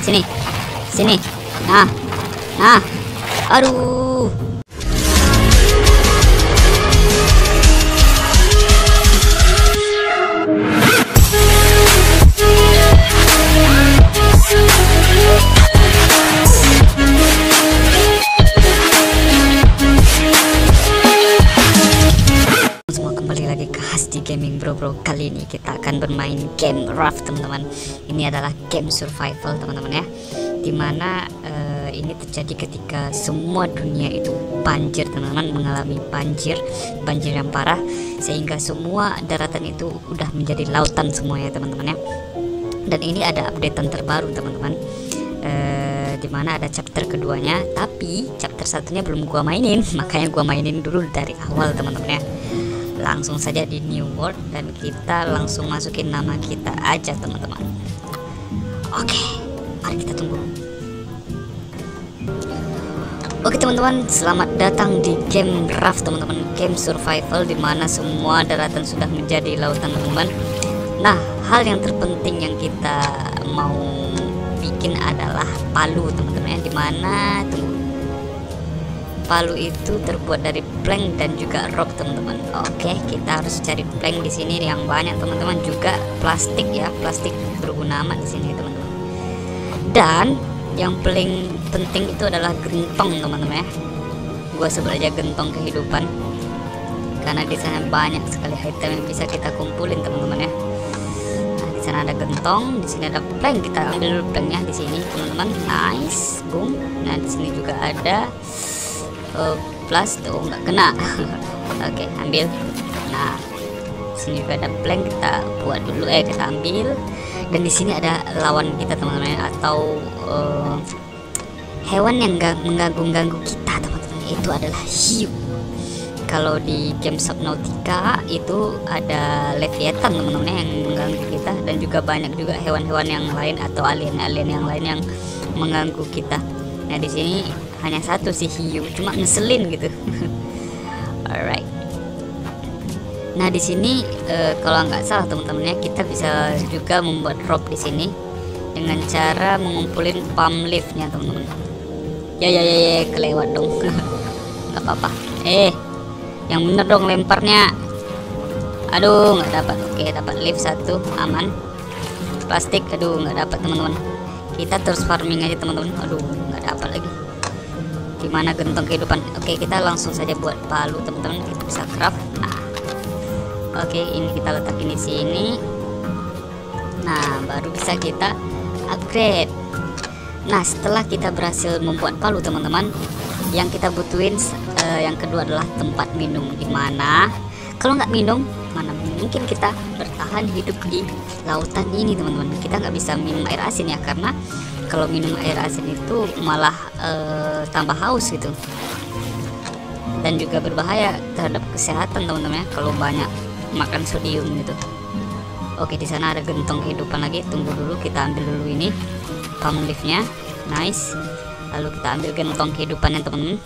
Sini, sini. Nah, nah. Aduh. Gaming bro, kali ini kita akan bermain game Raft teman-teman. Ini adalah game survival teman-teman ya, dimana ini terjadi ketika semua dunia itu banjir teman-teman, mengalami banjir yang parah, sehingga semua daratan itu udah menjadi lautan semua ya teman-teman ya. Dan ini ada updatean terbaru teman-teman, dimana ada chapter keduanya, tapi chapter satunya belum gua mainin, makanya gua mainin dulu dari awal teman-teman ya. Langsung saja di New World dan kita langsung masukin nama kita aja teman-teman. Oke, mari kita tunggu. Oke teman-teman, selamat datang di game Raft teman-teman, game survival dimana semua daratan sudah menjadi lautan teman-teman. Nah, hal yang terpenting yang kita mau bikin adalah palu teman-teman ya, dimana palu itu terbuat dari plank dan juga rock teman-teman. Oke, kita harus cari plank di sini yang banyak teman-teman, juga plastik ya, plastik berguna amat di sini teman-teman. Dan yang paling penting itu adalah gentong teman-teman ya. Gua sebut aja gentong kehidupan, karena di sana banyak sekali item yang bisa kita kumpulin teman-teman ya. Nah, di sana ada gentong, di sini ada plank, kita ambil dulu planknya di sini teman-teman. Nice, boom. Nah, di sini juga ada plus tuh nggak kena. Oke, ambil. Nah, sini juga ada plank, kita buat dulu, kita ambil. Dan di sini ada lawan kita teman-teman, atau hewan yang mengganggu kita teman-teman, itu adalah hiu. Kalau di game Subnautica itu ada leviathan teman-teman yang mengganggu kita, dan juga banyak juga hewan-hewan yang lain atau alien-alien yang lain yang mengganggu kita. Nah, di sini hanya satu sih hiu, cuma ngeselin gitu. Alright. Nah, di sini kalau nggak salah teman-temannya, kita bisa juga membuat rope di sini dengan cara mengumpulin palm leaf-nya teman-teman. Ya, kelewat dong. Nggak apa-apa. Yang bener dong lemparnya. Aduh, nggak dapat. Oke, dapat leaf satu, aman. Plastik, aduh, nggak dapat teman-teman. Kita terus farming aja teman-teman. Aduh, nggak dapat lagi. Gimana gentong kehidupan? Oke, kita langsung saja buat palu teman-teman, kita bisa craft. Nah, oke, ini kita letakin di sini. Nah, baru bisa kita upgrade. Nah, setelah kita berhasil membuat palu teman-teman, yang kita butuhin yang kedua adalah tempat minum, dimana kalau nggak minum mana mungkin kita bertahan hidup di lautan ini teman-teman. Kita nggak bisa minum air asin ya, karena kalau minum air asin itu malah tambah haus gitu, dan juga berbahaya terhadap kesehatan teman-teman ya, kalau banyak makan sodium gitu. Oke, di sana ada gentong kehidupan lagi, tunggu dulu, kita ambil dulu ini palm leaf-nya. Nice, lalu kita ambil gentong kehidupannya teman-teman.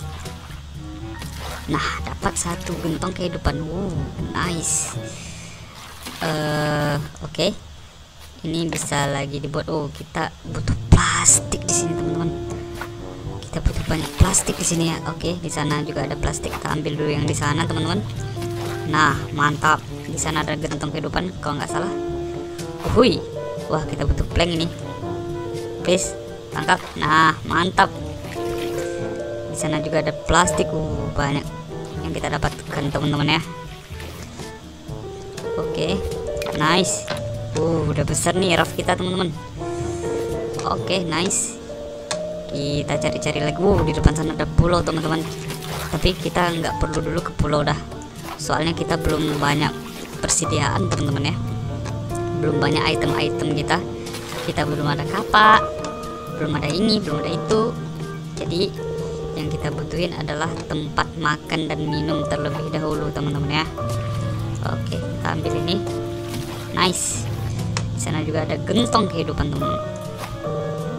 Nah, dapat satu gentong kehidupan. Wow, nice. Oke. Ini bisa lagi dibuat. Oh, kita butuh plastik di sini teman-teman. Kita butuh banyak plastik di sini ya. Oke, di sana juga ada plastik. Kita ambil dulu yang di sana teman-teman. Nah, mantap. Di sana ada gentong kehidupan kalau nggak salah. Hui. Wah, kita butuh plank ini. Please, tangkap. Nah, mantap. Di sana juga ada plastik. Banyak yang kita dapatkan teman-teman ya. Oke, nice. Udah besar nih raft kita teman-teman. Oke, nice. Kita cari-cari lagi. Di depan sana ada pulau teman-teman, tapi kita nggak perlu dulu ke pulau dah, soalnya kita belum banyak persediaan teman-teman ya, belum banyak item-item kita. Kita belum ada kapak, belum ada ini, belum ada itu. Jadi yang kita butuhin adalah tempat makan dan minum terlebih dahulu teman-teman ya. Oke, kita ambil ini. Nice. Di sana juga ada gentong kehidupan teman-teman.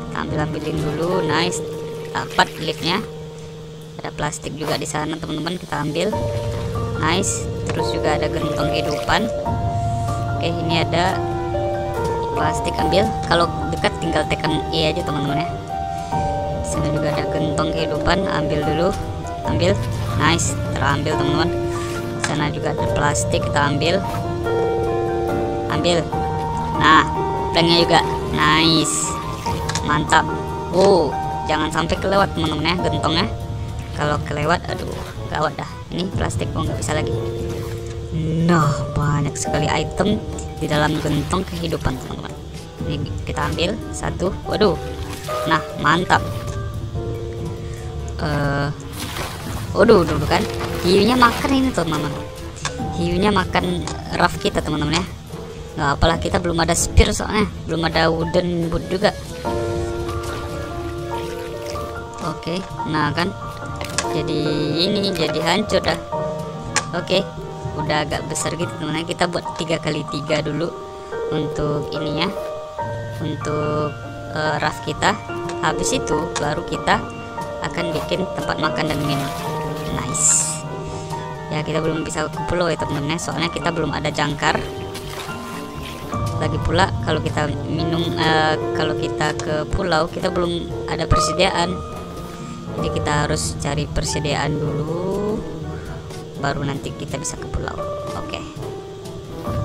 Kita ambil-ambilin dulu. Nice. Dapat leafnya. Ada plastik juga di sana teman-teman, kita ambil. Nice. Terus juga ada gentong kehidupan. Oke, ini ada plastik ambil, kalau dekat tinggal tekan E aja teman-teman ya. Di sana juga ada gentong kehidupan, ambil dulu, ambil, nice, terambil teman-teman. Di sana juga ada plastik, kita ambil, ambil. Nah, planknya juga nice, mantap. Wow, jangan sampai kelewat teman-teman ya gentongnya. Kalau kelewat, aduh, gawat dah. Ini plastik kok nggak bisa lagi. Nah, banyak sekali item di dalam gentong kehidupan teman-teman. Ini kita ambil satu, waduh, nah mantap. Waduh, dulu kan hiunya makan ini teman-teman. Hiunya makan raft kita teman-teman ya. Nggak apalah, kita belum ada spear soalnya, belum ada wooden boot juga. Oke, nah kan, jadi ini jadi hancur dah. Oke. Udah agak besar gitu teman-teman, kita buat 3x3 dulu untuk ininya, untuk raft kita. Habis itu baru kita akan bikin tempat makan dan minum. Nice ya, kita belum bisa ke pulau ya teman-teman, soalnya kita belum ada jangkar. Lagi pula kalau kita minum kalau kita ke pulau kita belum ada persediaan, jadi kita harus cari persediaan dulu, baru nanti kita bisa ke pulau. Oke.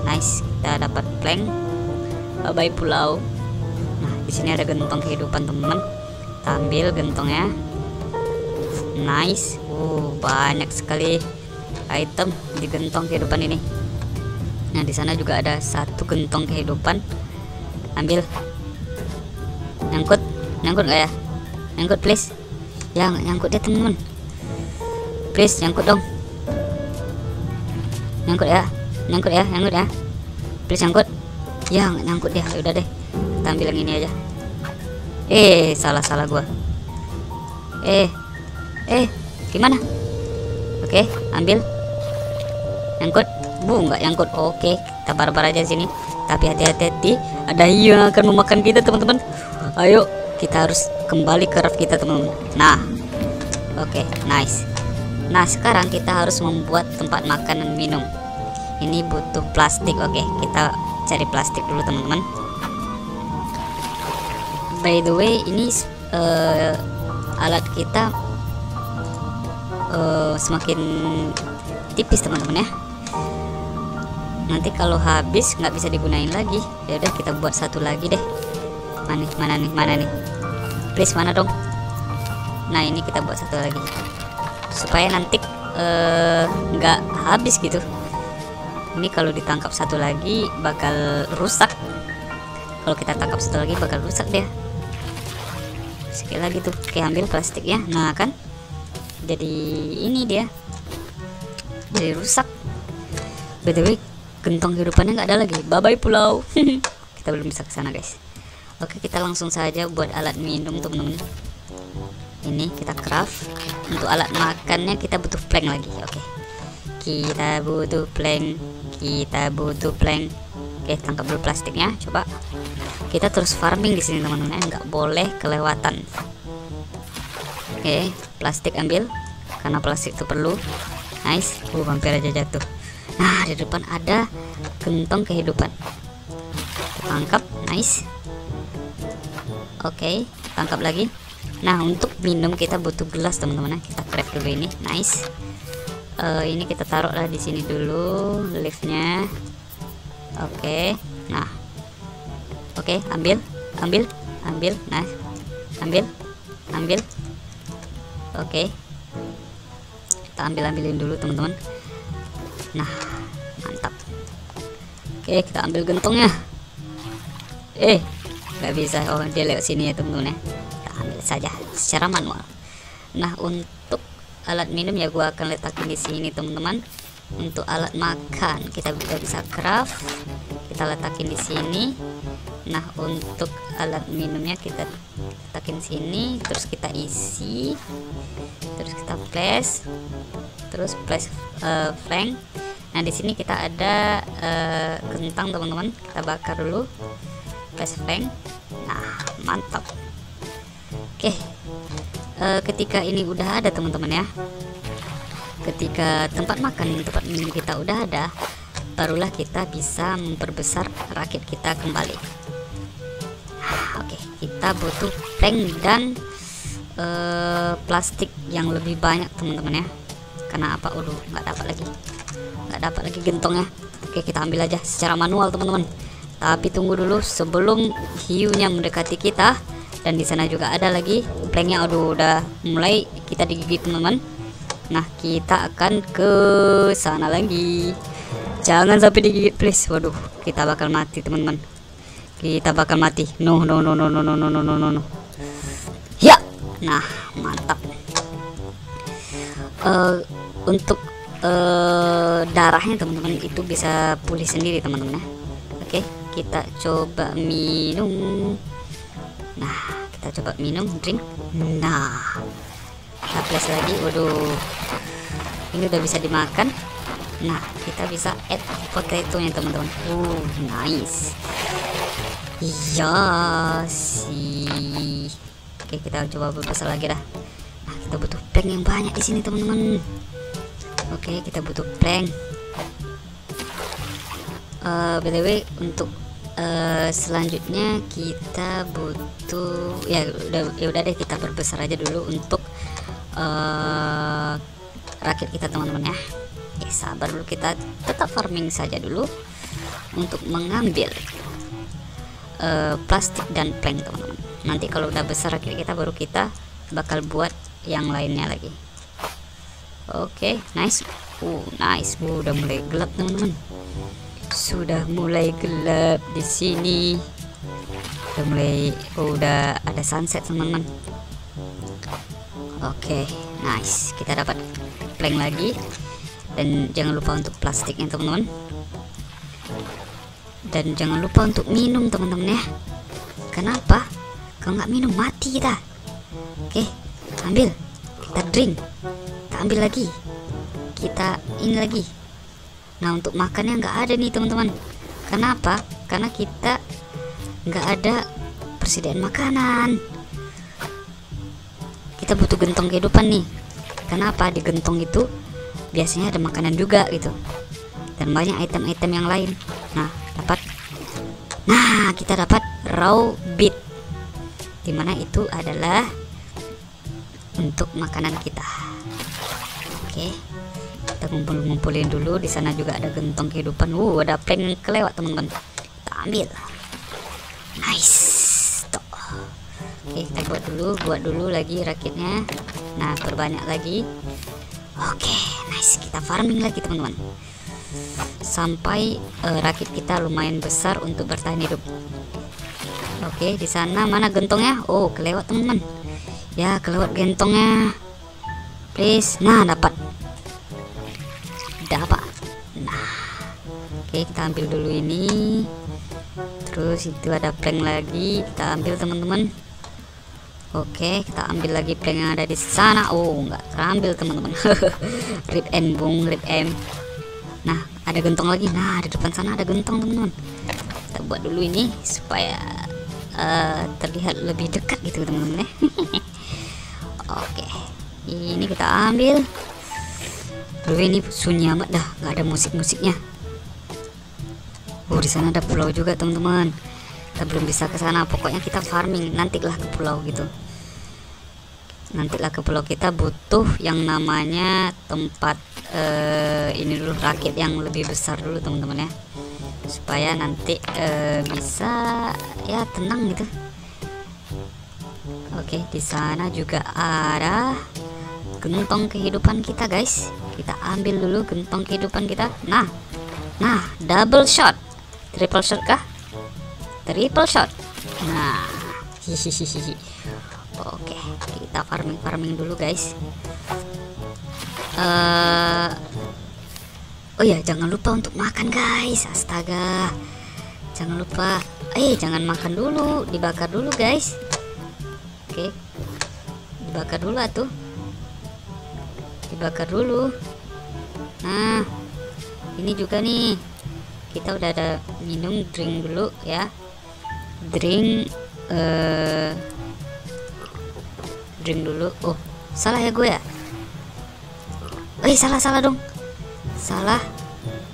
Nice, kita dapat plank. Bye bye pulau. Nah, di sini ada gentong kehidupan, teman-teman. Kita ambil gentongnya. Nice. Banyak sekali item di gentong kehidupan ini. Nah, di sana juga ada satu gentong kehidupan. Ambil. Nyangkut. Nyangkut enggak ya? Nyangkut please. Yang nyangkut ya, teman-teman. Please nyangkut dong. Nyangkut ya, nyangkut ya, nyangkut ya, please nyangkut ya, nyangkut ya. Udah deh, kita ambil yang ini aja. Salah gua. Gimana? Oke, ambil, nyangkut. Nggak nyangkut. Oke, kita barbar aja sini, tapi hati-hati, ada hiu yang akan memakan kita teman-teman. Ayo, kita harus kembali ke raft kita teman-teman. Nah, oke, nice. Nah, sekarang kita harus membuat tempat makan dan minum. Ini butuh plastik. Oke, kita cari plastik dulu teman-teman. By the way, ini alat kita semakin tipis teman-teman ya. Nanti kalau habis nggak bisa digunain lagi. Ya udah, kita buat satu lagi deh. Mana nih? Please, mana dong? Nah, ini kita buat satu lagi, supaya nanti nggak habis gitu. Ini kalau ditangkap satu lagi bakal rusak. Kalau kita tangkap satu lagi bakal rusak dia. Sekali lagi tuh, kayak ambil plastiknya. Nah kan, jadi ini dia, jadi rusak. By the way, gentong kehidupannya nggak ada lagi. Bye bye pulau. Kita belum bisa kesana guys. Oke, kita langsung saja buat alat minum temen-temen. Ini kita craft. Untuk alat makannya kita butuh plank lagi. Oke. Kita butuh plank. Oke, tangkap dulu plastiknya. Coba. Kita terus farming di sini teman-teman, nggak boleh kelewatan. Oke, plastik ambil, karena plastik itu perlu. Nice. Hampir aja jatuh. Nah, di depan ada gentong kehidupan. Tangkap, nice. Oke, tangkap lagi. Nah, untuk minum kita butuh gelas teman-teman. Kita craft dulu ini, nice. Ini kita taruhlah di sini dulu leafnya. Oke. Nah, oke, ambil, nah, ambil. Oke, kita ambilin dulu teman-teman. Nah, mantap. Oke, kita ambil gentongnya. Nggak bisa. Oh, dia lewat sini ya teman-teman ya. Ambil saja secara manual. Nah, untuk alat minum ya gua akan letakin di sini teman-teman. Untuk alat makan kita bisa craft, kita letakin di sini. Nah, untuk alat minumnya kita letakin sini, terus kita isi, terus kita flash, flank. Nah, di sini kita ada kentang teman-teman, kita bakar dulu, flash flank. Nah, mantap. Oke, ketika ini udah ada teman-teman ya, ketika tempat makan dan tempat minum kita udah ada, barulah kita bisa memperbesar rakit kita kembali. kita butuh tank dan plastik yang lebih banyak, teman-teman ya. Karena apa? Aduh, nggak dapat lagi gentongnya. Oke, kita ambil aja secara manual, teman-teman. Tapi tunggu dulu sebelum hiunya mendekati kita. Dan di sana juga ada lagi planknya. Aduh, udah mulai kita digigit, teman-teman. Nah, kita akan ke sana lagi. Jangan sampai digigit, please. Waduh, kita bakal mati, teman-teman. Kita bakal mati. No, no, no, no, no, no, no, no, no, no. Ya, nah, mantap. Untuk darahnya, teman-teman, itu bisa pulih sendiri, teman-teman. Oke, kita coba minum. Nah, kita coba minum, drink. Nah, kita plus lagi. Waduh, ini udah bisa dimakan. Nah, kita bisa add potato-nya, teman-teman. Nice. Iya sih. Oke, kita coba berbesar lagi dah. Nah, kita butuh plank yang banyak di sini, teman-teman. Oke, kita butuh plank. BTW, untuk selanjutnya kita butuh, ya udah deh, kita perbesar aja dulu untuk rakit kita, teman-teman ya. Sabar dulu, kita tetap farming saja dulu untuk mengambil plastik dan plank, teman-teman. Nanti kalau udah besar rakit kita, baru kita bakal buat yang lainnya lagi. Oke, nice. Nice. Udah mulai gelap, teman-teman. Sudah mulai gelap di sini. Udah mulai, udah ada sunset, teman-teman. Oke, nice. Kita dapat plank lagi dan jangan lupa untuk plastiknya, teman-teman. Dan jangan lupa untuk minum, teman-teman ya. Kenapa? Kalau nggak minum mati kita. Oke, ambil. Kita drink. Kita ambil lagi. Kita ini lagi. Nah, untuk makannya nggak ada nih, teman-teman. Kenapa? Karena kita nggak ada persediaan makanan. Kita butuh gentong kehidupan nih. Kenapa? Di gentong itu biasanya ada makanan juga gitu, dan banyak item-item yang lain. Nah, kita dapat raw beet, dimana itu adalah untuk makanan kita. Oke, kita ngumpulin dulu. Di sana juga ada gentong kehidupan. Ada plank kelewat, teman-teman. Kita ambil. Nice. Tuh. Oke, kita buat dulu lagi rakitnya. Nah, perbanyak lagi. Oke, nice. Kita farming lagi, teman-teman, sampai rakit kita lumayan besar untuk bertahan hidup. Oke, di sana mana gentongnya? Oh, kelewat, teman-teman. Ya, kelewat gentongnya. Please. Nah, dapat. Nah, oke, kita ambil dulu ini. Terus itu ada plank lagi. Kita ambil, teman-teman. Oke, kita ambil lagi plank yang ada di sana. Oh, nggak terambil, teman-teman. Rip and bung, rip and. Nah, ada gentong lagi. Nah, di depan sana ada gentong, teman-teman. Kita buat dulu ini supaya terlihat lebih dekat gitu, teman-teman ya. Oke, ini kita ambil. Dulu ini sunyi amat dah, nggak ada musik-musiknya. Di sana ada pulau juga, teman-teman. Kita belum bisa ke sana. Pokoknya kita farming, nantilah ke pulau gitu. Nantilah ke pulau, kita butuh yang namanya tempat ini dulu, rakit yang lebih besar dulu, teman-teman ya. Supaya nanti bisa ya tenang gitu. Oke, di sana juga ada gentong kehidupan kita, guys. Kita ambil dulu gentong kehidupan kita. Nah, double shot. Triple shot kah? Triple shot. Nah, Oke, kita farming dulu, guys. Oh ya, jangan lupa untuk makan, guys. Astaga, jangan lupa. Jangan makan dulu, dibakar dulu, guys. Oke, dibakar dulu atuh. Dibakar dulu. Nah, ini juga nih. Kita udah ada minum, drink dulu ya. Drink dulu. Oh, salah ya gue ya. Salah dong. Salah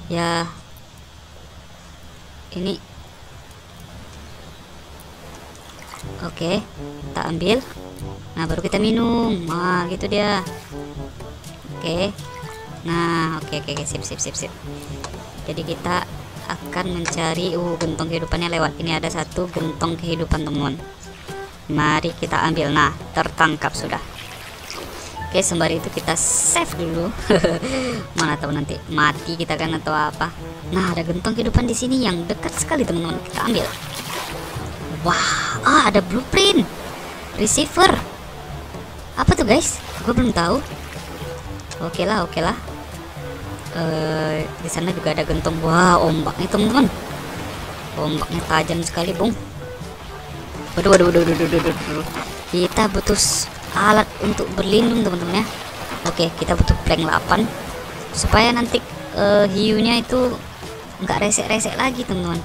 ya. Ini Oke, kita ambil. Nah, baru kita minum. Wah, gitu dia. Oke. Nah, oke, sip. Jadi kita akan mencari gentong kehidupannya lewat ini. Ada satu gentong kehidupan, teman. Mari kita ambil. Nah, tertangkap sudah. Oke, sembari itu kita save dulu. Mana tahu nanti mati kita kan atau apa. Nah, ada gentong kehidupan di sini yang dekat sekali, teman-teman. Kita ambil. Wah, ada blueprint. Receiver. Apa tuh, guys? Gue belum tahu. Oke lah. Di sana juga ada gentong. Wah, ombaknya, teman-teman. Ombaknya tajam sekali, Bung. Waduh. Kita butuh alat untuk berlindung, teman-teman, ya. Oke, kita butuh plank 8 supaya nanti hiunya itu nggak resek-resek lagi, teman-teman.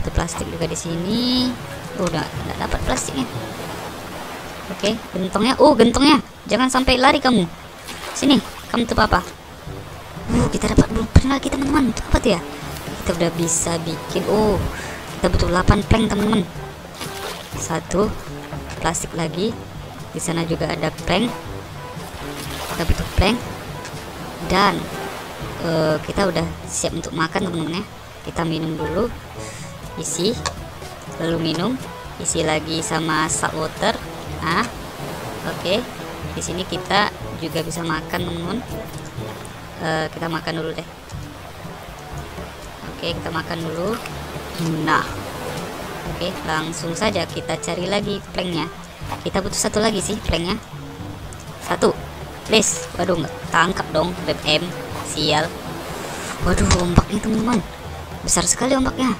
Butuh plastik juga di sini. Udah nggak dapat plastiknya. Oke, gentongnya. Gentongnya. Jangan sampai lari kamu. Sini, kamu tuh apa? Kita dapat blueprint lagi, teman-teman. Apa tuh ya? Kita udah bisa bikin. Kita butuh 8 plank, teman-teman. 1 plastik lagi. Di sana juga ada plank, kita butuh plank, dan kita udah siap untuk makan, teman-teman, ya. Kita minum dulu, isi, lalu minum, isi lagi sama salt water. Nah, oke. Di sini kita juga bisa makan, teman-teman. Kita makan dulu deh. Oke, kita makan dulu. Nah, oke, langsung saja kita cari lagi planknya. Kita butuh satu lagi sih planknya. Satu, please. Waduh, nggak tangkap dong, BM. Sial. Waduh, ombaknya, teman-teman. Besar sekali ombaknya.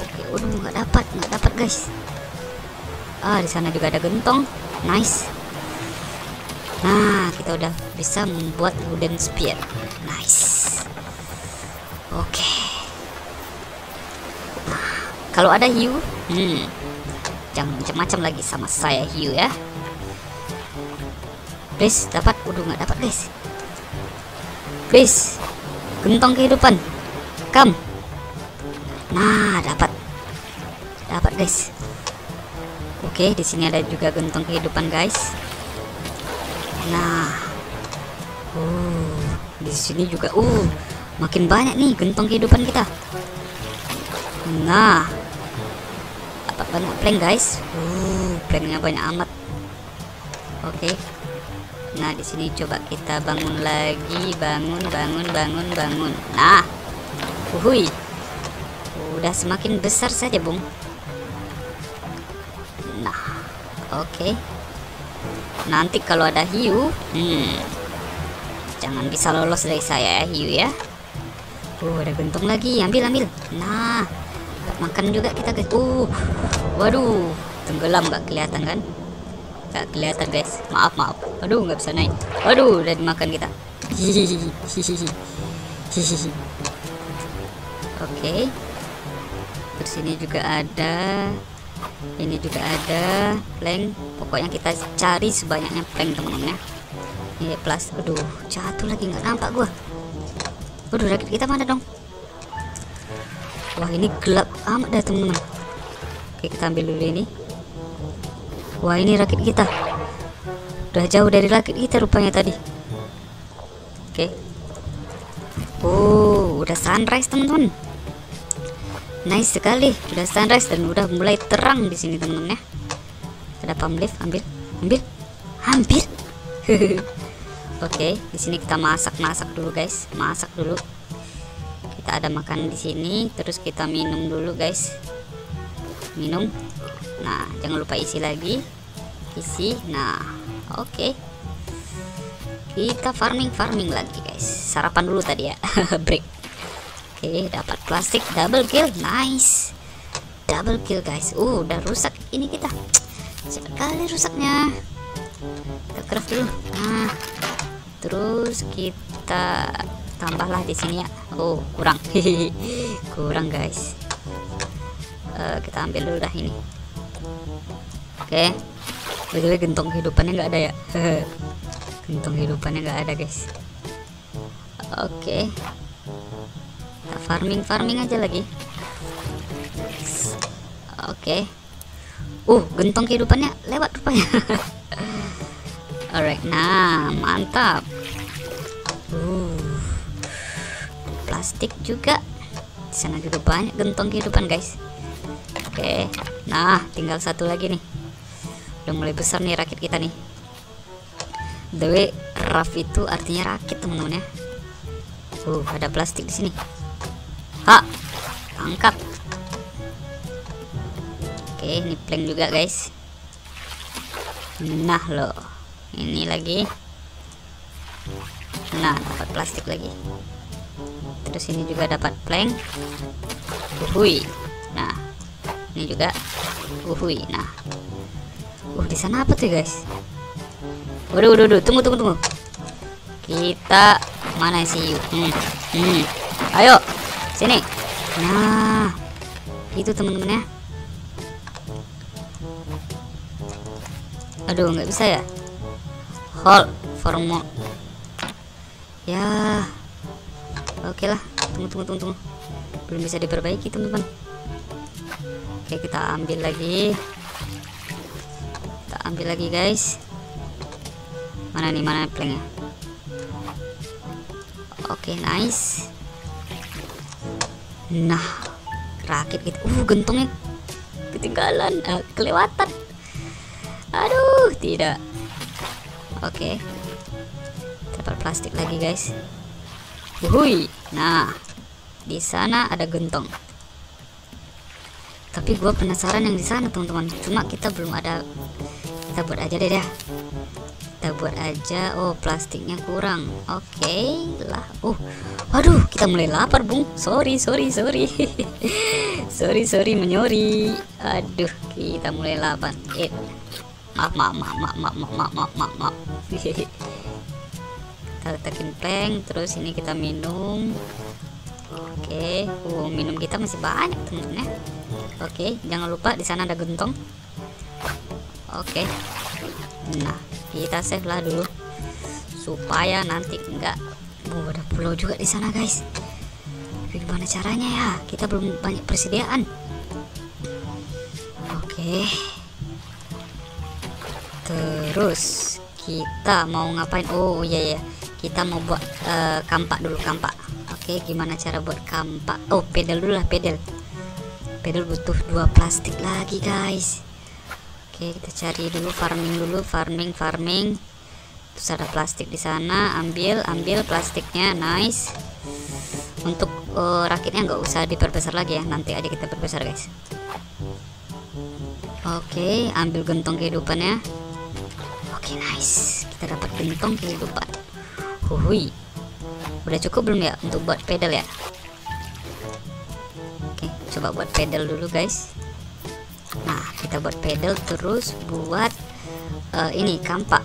Oke, waduh, nggak dapat, guys. Di sana juga ada gentong. Nice. Nah, kita udah bisa membuat wooden spear. Nice. Oke. Nah, kalau ada hiu, jangan macam-macam lagi sama saya, hiu, ya. Please, dapat. Waduh, nggak dapat, guys. Please, gentong kehidupan, come. Nah, dapat, guys. Oke, di sini ada juga gentong kehidupan, guys. Nah, di sini juga makin banyak nih gentong kehidupan kita. Nah, banyak plank, guys. Planknya banyak amat. Oke. Nah, di sini coba kita bangun lagi, bangun. Nah. Uhuy. Udah semakin besar saja, Bung. Nah. Oke. Nanti kalau ada hiu, jangan bisa lolos dari saya, ya, hiu, ya. Ada gentong lagi. Ambil. Nah. Makan juga kita, guys. Waduh, tenggelam, nggak kelihatan kan? Nggak kelihatan, guys. Maaf. Aduh, nggak bisa naik. Waduh, udah dimakan kita. Oke. Terus ini juga ada. Ini juga ada plank. Pokoknya kita cari sebanyaknya plank, teman-teman, ya. Ini plus. Aduh, jatuh lagi, nggak nampak gua. Waduh, rakit kita mana dong? Wah, ini gelap amat dah, teman-teman. Oke, kita ambil dulu ini. Wah, ini rakit kita. Udah jauh dari rakit kita rupanya tadi. Oke. Udah sunrise, teman-teman. Nice sekali. Udah sunrise dan udah mulai terang di sini, teman-teman, ya. Ada palm leaf, ambil. Oke, di sini kita masak dulu, guys. Kita ada makan di sini, terus kita minum dulu, guys. Minum. Nah, jangan lupa isi lagi. Isi. Nah, oke. Kita farming lagi, guys. Sarapan dulu tadi, ya. Break. Oke, dapat plastik, double kill. Nice. Double kill, guys. Udah rusak ini kita. Sekali rusaknya. Kita craft dulu. Nah. Terus kita tambahlah di sini, ya. Kurang. Kurang, guys. Kita ambil dulu dah ini. Oke. Betul, gentong kehidupannya nggak ada, ya. Gentong kehidupannya nggak ada, guys. Oke. Kita farming aja lagi. Oke. Gentong kehidupannya lewat rupanya. Alright, nah mantap. Plastik juga. Di sana juga banyak gentong kehidupan, guys. Oke, nah tinggal satu lagi nih. Udah mulai besar nih rakit kita nih. The way raft itu artinya rakit, teman-teman ya. Ada plastik di sini. Angkat. Oke, ini plank juga, guys. Nah loh, ini lagi. Nah, dapat plastik lagi. Terus ini juga dapat plank. Uhuy. Nah, ini juga. Uhuy. Nah. Di sana apa tuh, guys? Waduh, tunggu. Kita mana sih? Ayo, sini. Nah, itu teman-teman ya. Aduh, nggak bisa ya. Hold for more. Ya, oke lah. Tunggu. Belum bisa diperbaiki, teman-teman. Oke, kita ambil lagi. Guys. Mana planknya? Oke, nice. Nah, rakit gitu. Gentongnya ketinggalan, kelewatan. Aduh, tidak. Oke. Dapat plastik lagi, guys. Wuhui. Nah, di sana ada gentong. Tapi gua penasaran yang di sana, teman-teman. Cuma kita belum ada. Kita buat aja deh dah. Plastiknya kurang. Oke lah. Waduh, kita mulai lapar, Bung. Sorry. sorry menyori. Aduh, kita mulai lapar. Maaf. Kita letakin plank, terus ini kita minum. Oke, minum kita masih banyak, temen ya. Oke, jangan lupa di sana ada gentong. Oke. Nah, kita save lah dulu supaya nanti enggak. Ada pulau juga di sana, guys. Tapi gimana caranya ya? Kita belum banyak persediaan. Oke. Terus kita mau ngapain? Oh iya. Kita mau buat kampak dulu, kampak. Oke, gimana cara buat kampak? Pedal dulu lah, pedal. Pedal butuh 2 plastik lagi, guys. Oke, kita cari dulu, farming. Terus ada plastik di sana, ambil plastiknya, nice. Untuk rakitnya nggak usah diperbesar lagi ya, nanti aja kita perbesar, guys. Oke, ambil gentong kehidupannya. Oke, nice. Kita dapat gentong kehidupan. Hui. Udah cukup belum ya untuk buat pedal ya? Oke, coba buat pedal dulu, guys. Nah, kita buat pedal, terus buat ini kampak.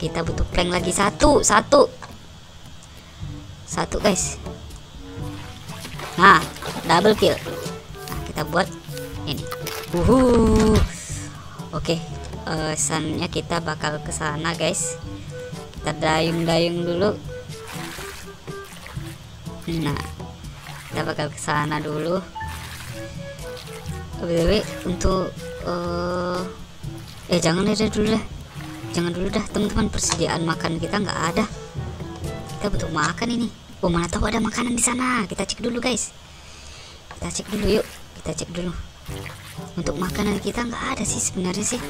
Kita butuh plank lagi satu, guys. Nah, double kill. Nah, kita buat ini. Oke, sunnya kita bakal ke sana, guys. Kita dayung dulu. Nah, kita bakal ke sana dulu. Btw, untuk jangan dulu dah teman-teman, persediaan makan kita nggak ada. Kita butuh makan ini. Mana tahu ada makanan di sana. Kita cek dulu, guys. Kita cek dulu. Untuk makanan kita nggak ada sih sebenarnya sih.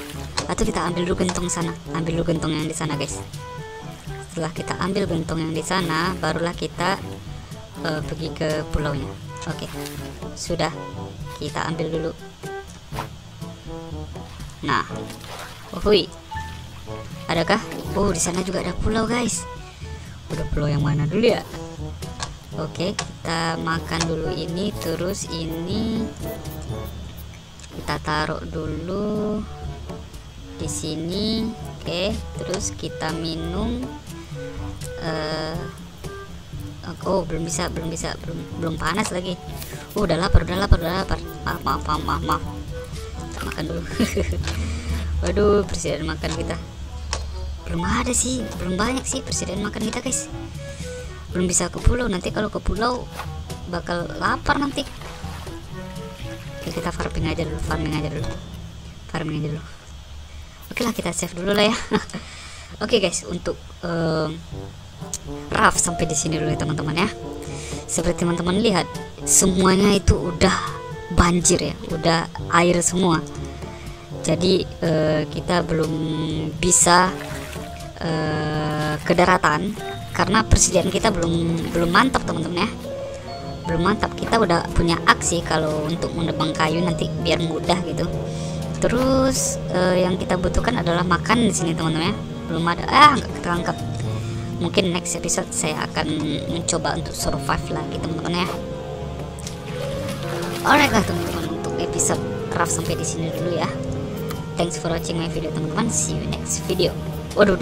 Atau kita ambil dulu gentong sana. Ambil dulu gentong yang di sana, guys. Setelah kita ambil gentong yang di sana, barulah kita pergi ke pulaunya. Oke, sudah. Kita ambil dulu. Nah, adakah? Di sana juga ada pulau, guys. Udah, pulau yang mana dulu ya? Oke, kita makan dulu ini, terus ini kita taruh dulu di sini. Oke, terus kita minum. Belum panas lagi. Udah lapar. Maaf. Makan dulu. Waduh, persediaan makan kita belum ada sih, belum banyak sih persediaan makan kita, guys. Belum bisa ke pulau. Nanti kalau ke pulau bakal lapar nanti. Oke, Oke, kita farming aja dulu. Oke lah, kita save dulu lah ya. Oke guys, untuk Raft sampai di sini dulu ya teman-teman ya. Seperti teman-teman lihat, semuanya itu udah banjir ya, udah air semua. Jadi kita belum bisa ke daratan karena persediaan kita belum mantap teman-teman ya. Belum mantap. Kita udah punya aksi kalau untuk menebang kayu nanti biar mudah gitu. Terus yang kita butuhkan adalah makan di sini teman-teman ya. Belum ada. Nggak ketangkap. Mungkin next episode saya akan mencoba untuk survive lagi teman-teman ya. Alright lah teman-teman, untuk episode Raft sampai di sini dulu ya. Thanks for watching my video teman-teman. See you next video. Waduh.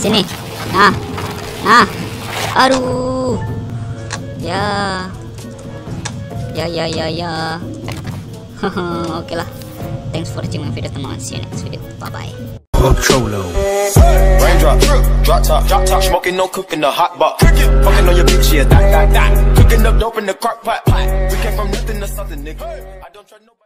Sini. Nah. Aduh. Ya. Oke lah. Thanks for watching my video teman-teman. See you next video. Bye-bye. Controlo. Raindrop, drop top, smoking, no cooking the hot pot. Fucking on your bitch, yeah, that. Cooking up dope in the crock pot. We came from nothing to something, nigga. I don't try no